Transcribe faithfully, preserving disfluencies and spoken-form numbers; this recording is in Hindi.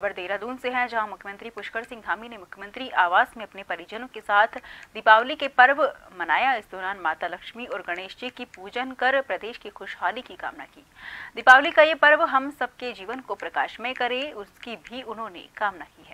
खबर देहरादून से है, जहां मुख्यमंत्री पुष्कर सिंह धामी ने मुख्यमंत्री आवास में अपने परिजनों के साथ दीपावली के पर्व मनाया। इस दौरान माता लक्ष्मी और गणेश जी की पूजन कर प्रदेश की खुशहाली की कामना की। दीपावली का ये पर्व हम सबके जीवन को प्रकाशमय करे, उसकी भी उन्होंने कामना की।